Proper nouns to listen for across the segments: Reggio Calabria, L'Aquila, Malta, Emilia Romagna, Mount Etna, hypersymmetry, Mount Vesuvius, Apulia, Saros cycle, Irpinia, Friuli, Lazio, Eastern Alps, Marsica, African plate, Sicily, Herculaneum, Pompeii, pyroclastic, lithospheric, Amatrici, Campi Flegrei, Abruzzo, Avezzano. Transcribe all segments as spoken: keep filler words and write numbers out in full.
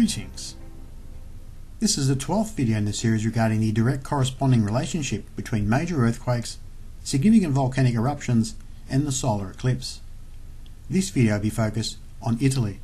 Greetings! This is the twelfth video in the series regarding the direct corresponding relationship between major earthquakes, significant volcanic eruptions and the solar eclipse. This video will be focused on Italy.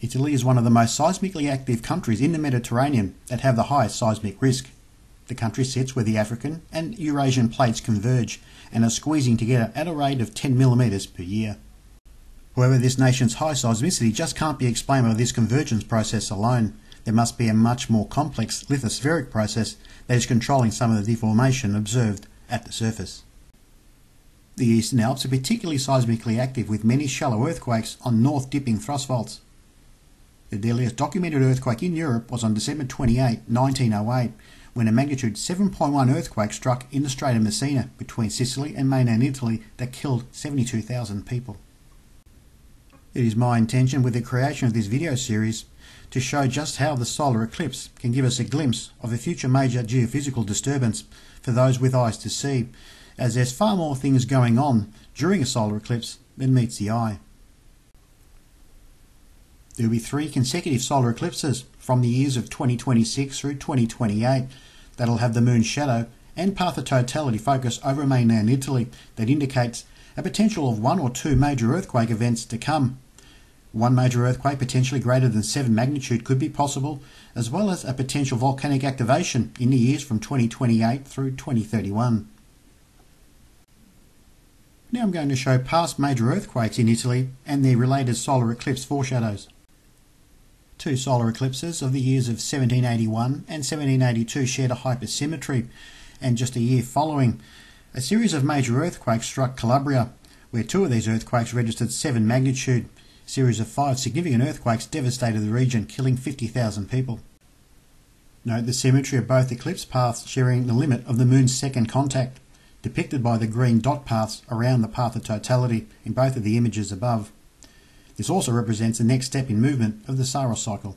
Italy is one of the most seismically active countries in the Mediterranean that have the highest seismic risk. The country sits where the African and Eurasian plates converge and are squeezing together at a rate of ten millimeters per year. However, this nation's high seismicity just can't be explained by this convergence process alone. There must be a much more complex lithospheric process that is controlling some of the deformation observed at the surface. The Eastern Alps are particularly seismically active with many shallow earthquakes on north-dipping thrust faults. The deadliest documented earthquake in Europe was on December twenty-eighth, nineteen oh eight, when a magnitude seven point one earthquake struck in the Strait of Messina between Sicily and mainland Italy that killed seventy-two thousand people. It is my intention with the creation of this video series to show just how the solar eclipse can give us a glimpse of a future major geophysical disturbance for those with eyes to see, as there's far more things going on during a solar eclipse than meets the eye. There will be three consecutive solar eclipses from the years of twenty twenty-six through twenty twenty-eight that'll have the moon's shadow and path of totality focus over mainland Italy that indicates a potential of one or two major earthquake events to come. One major earthquake potentially greater than seven magnitude could be possible, as well as a potential volcanic activation in the years from twenty twenty-eight through twenty thirty-one. Now I'm going to show past major earthquakes in Italy and their related solar eclipse foreshadows. Two solar eclipses of the years of seventeen eighty-one and seventeen eighty-two shared a hypersymmetry, and just a year following, a series of major earthquakes struck Calabria, where two of these earthquakes registered seven magnitude. A series of five significant earthquakes devastated the region, killing fifty thousand people. Note the symmetry of both eclipse paths sharing the limit of the moon's second contact, depicted by the green dot paths around the path of totality in both of the images above. This also represents the next step in movement of the Saros cycle.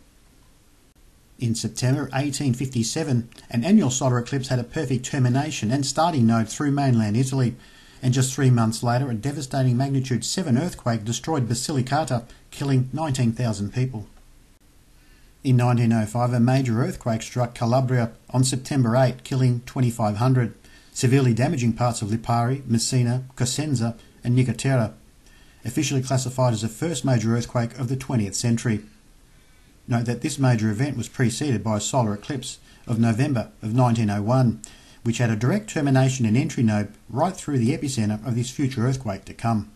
In September eighteen fifty-seven, an annual solar eclipse had a perfect termination and starting node through mainland Italy, and just three months later a devastating magnitude seven earthquake destroyed Basilicata, killing nineteen thousand people. In nineteen oh five, a major earthquake struck Calabria on September eighth, killing twenty-five hundred, severely damaging parts of Lipari, Messina, Cosenza and Nicotera, officially classified as the first major earthquake of the twentieth century. Note that this major event was preceded by a solar eclipse of November of nineteen oh one, which had a direct termination and entry node right through the epicenter of this future earthquake to come.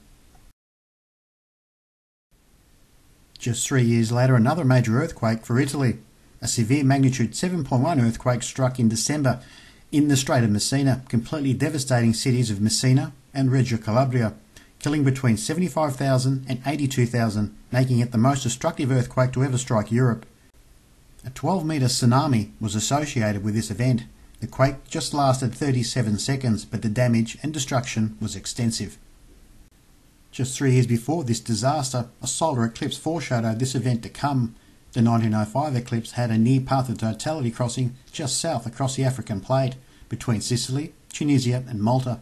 Just three years later, another major earthquake for Italy. A severe magnitude seven point one earthquake struck in December in the Strait of Messina, completely devastating cities of Messina and Reggio Calabria, killing between seventy-five thousand and eighty-two thousand, making it the most destructive earthquake to ever strike Europe. A twelve metre tsunami was associated with this event. The quake just lasted thirty-seven seconds, but the damage and destruction was extensive. Just three years before this disaster, a solar eclipse foreshadowed this event to come. The nineteen oh five eclipse had a near path of totality crossing just south across the African plate, between Sicily, Tunisia and Malta.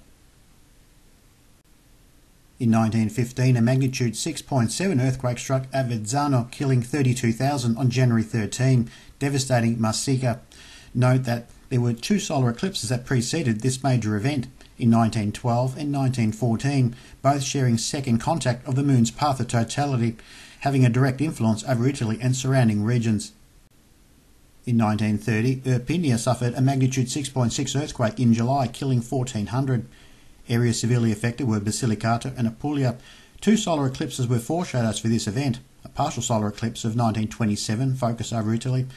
In nineteen fifteen, a magnitude six point seven earthquake struck Avezzano, killing thirty-two thousand on January thirteenth, devastating Marsica. Note that there were two solar eclipses that preceded this major event in nineteen twelve and nineteen fourteen, both sharing second contact of the moon's path of totality, having a direct influence over Italy and surrounding regions. In nineteen thirty, Irpinia suffered a magnitude six point six earthquake in July, killing fourteen hundred. Areas severely affected were Basilicata and Apulia. Two solar eclipses were foreshadows for this event, a partial solar eclipse of nineteen twenty-seven focused over Italy,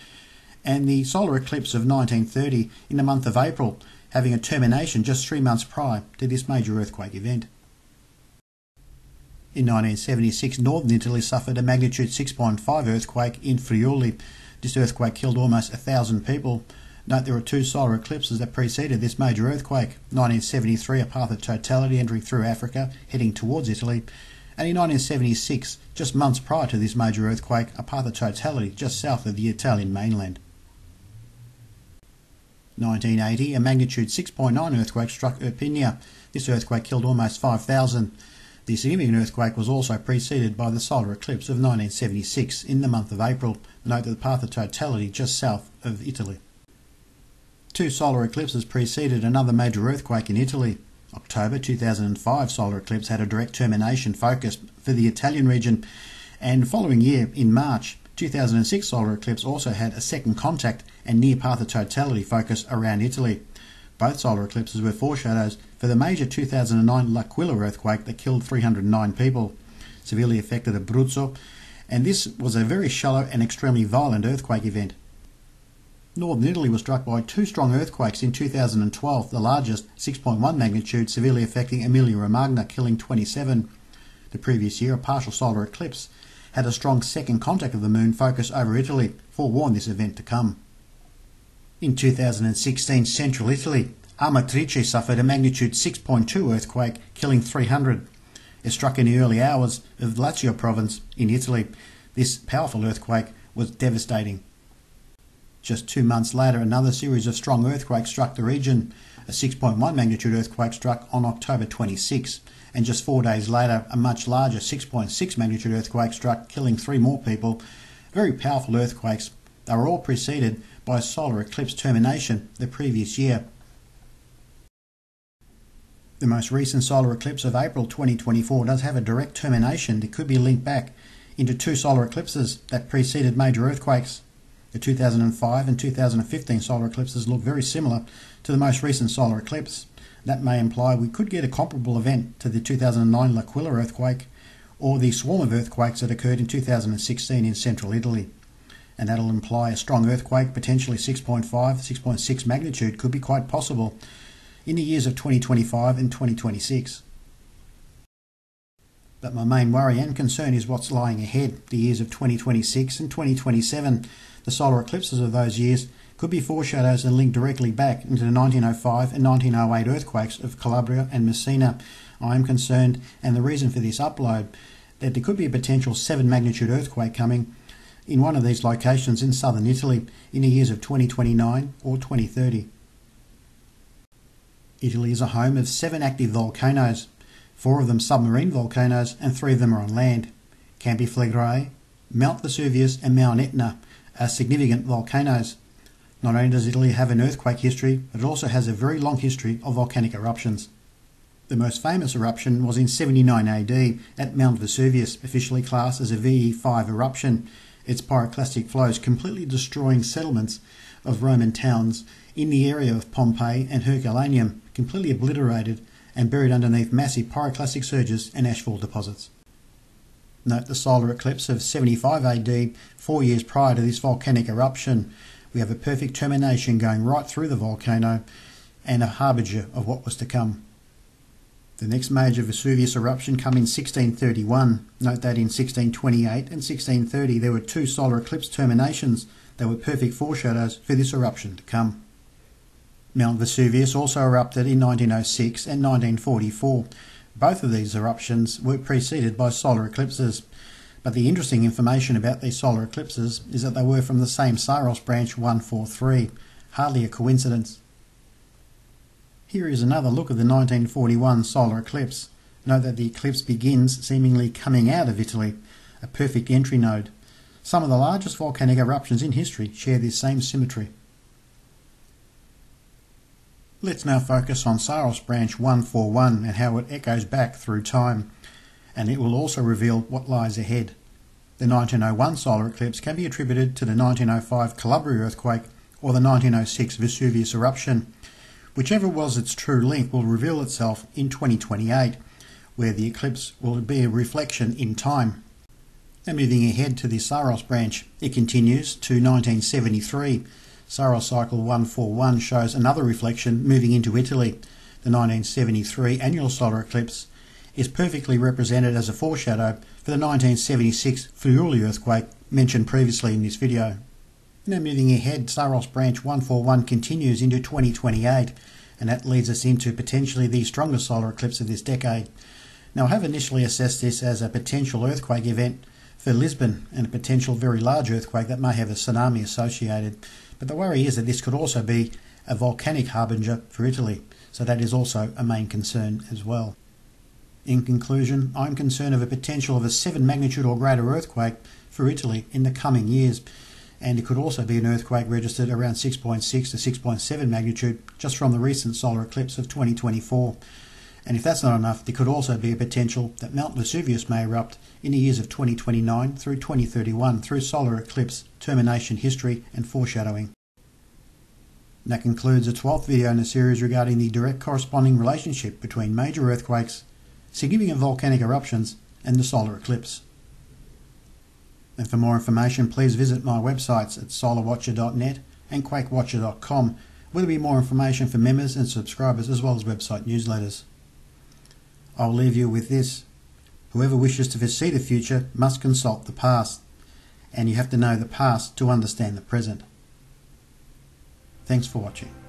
and the solar eclipse of nineteen thirty in the month of April, having a termination just three months prior to this major earthquake event. In nineteen seventy-six, northern Italy suffered a magnitude six point five earthquake in Friuli. This earthquake killed almost a thousand people. Note there were two solar eclipses that preceded this major earthquake. nineteen seventy-three, a path of totality entering through Africa, heading towards Italy. And in nineteen seventy-six, just months prior to this major earthquake, a path of totality just south of the Italian mainland. nineteen eighty, a magnitude six point nine earthquake struck Irpinia. This earthquake killed almost five thousand. The significant earthquake was also preceded by the solar eclipse of nineteen seventy-six in the month of April. Note the path of totality just south of Italy. Two solar eclipses preceded another major earthquake in Italy. October two thousand five solar eclipse had a direct termination focus for the Italian region, and following year in March two thousand six solar eclipse also had a second contact and near path of totality focus around Italy. Both solar eclipses were foreshadows for the major two thousand nine L'Aquila earthquake that killed three hundred nine people, severely affected Abruzzo, and this was a very shallow and extremely violent earthquake event. Northern Italy was struck by two strong earthquakes in two thousand twelve, the largest, six point one magnitude, severely affecting Emilia Romagna, killing twenty-seven. The previous year, a partial solar eclipse had a strong second contact of the moon focus over Italy, forewarned this event to come. In two thousand sixteen, central Italy, Amatrici suffered a magnitude six point two earthquake, killing three hundred. It struck in the early hours of Lazio province in Italy. This powerful earthquake was devastating. Just two months later, another series of strong earthquakes struck the region. A six point one magnitude earthquake struck on October twenty-sixth, and just four days later, a much larger six point six magnitude earthquake struck, killing three more people. Very powerful earthquakes. They were all preceded by a solar eclipse termination the previous year. The most recent solar eclipse of April twenty twenty-four does have a direct termination that could be linked back into two solar eclipses that preceded major earthquakes. The two thousand five and two thousand fifteen solar eclipses look very similar to the most recent solar eclipse. That may imply we could get a comparable event to the two thousand nine L'Aquila earthquake or the swarm of earthquakes that occurred in two thousand sixteen in central Italy. And that'll imply a strong earthquake, potentially six point five, six point six magnitude, could be quite possible in the years of twenty twenty-five and twenty twenty-six. But my main worry and concern is what's lying ahead, the years of twenty twenty-six and twenty twenty-seven. The solar eclipses of those years could be foreshadows and linked directly back into the nineteen oh five and nineteen oh eight earthquakes of Calabria and Messina. I am concerned, and the reason for this upload, that there could be a potential seven magnitude earthquake coming in one of these locations in southern Italy in the years of twenty twenty-nine or twenty thirty. Italy is a home of seven active volcanoes. Four of them submarine volcanoes and three of them are on land. Campi Flegrei, Mount Vesuvius and Mount Etna are significant volcanoes. Not only does Italy have an earthquake history, but it also has a very long history of volcanic eruptions. The most famous eruption was in seventy-nine A D at Mount Vesuvius, officially classed as a V E five eruption. Its pyroclastic flows completely destroying settlements of Roman towns in the area of Pompeii and Herculaneum, completely obliterated and buried underneath massive pyroclastic surges and ashfall deposits. Note the solar eclipse of seventy-five A D, four years prior to this volcanic eruption. We have a perfect termination going right through the volcano and a harbinger of what was to come. The next major Vesuvius eruption came in sixteen thirty-one. Note that in sixteen twenty-eight and sixteen thirty there were two solar eclipse terminations that were perfect foreshadows for this eruption to come. Mount Vesuvius also erupted in nineteen oh six and nineteen forty-four. Both of these eruptions were preceded by solar eclipses. But the interesting information about these solar eclipses is that they were from the same Saros Branch one forty-three. Hardly a coincidence. Here is another look at the nineteen forty-one solar eclipse. Note that the eclipse begins seemingly coming out of Italy, a perfect entry node. Some of the largest volcanic eruptions in history share this same symmetry. Let's now focus on Saros Branch one forty-one and how it echoes back through time, and it will also reveal what lies ahead. The nineteen oh one solar eclipse can be attributed to the nineteen oh five Calabria earthquake or the nineteen oh six Vesuvius eruption. Whichever was its true link will reveal itself in twenty twenty-eight, where the eclipse will be a reflection in time. Now moving ahead to the Saros branch, it continues to nineteen seventy-three. Saros cycle one forty-one shows another reflection moving into Italy. The nineteen seventy-three annual solar eclipse is perfectly represented as a foreshadow for the nineteen seventy-six Friuli earthquake mentioned previously in this video. Now moving ahead, Saros Branch one forty-one continues into twenty twenty-eight, and that leads us into potentially the strongest solar eclipse of this decade. Now I have initially assessed this as a potential earthquake event for Lisbon and a potential very large earthquake that may have a tsunami associated, but the worry is that this could also be a volcanic harbinger for Italy, so that is also a main concern as well. In conclusion, I'm concerned of a potential of a seven magnitude or greater earthquake for Italy in the coming years, and it could also be an earthquake registered around six point six to six point seven magnitude just from the recent solar eclipse of twenty twenty-four. And if that's not enough, there could also be a potential that Mount Vesuvius may erupt in the years of twenty twenty-nine through twenty thirty-one through solar eclipse, termination history and foreshadowing. And that concludes the twelfth video in the series regarding the direct corresponding relationship between major earthquakes, significant volcanic eruptions and the solar eclipse. And for more information, please visit my websites at solar watcher dot net and quake watcher dot com, where there will be more information for members and subscribers as well as website newsletters. I'll leave you with this. Whoever wishes to foresee the future must consult the past, and you have to know the past to understand the present. Thanks for watching.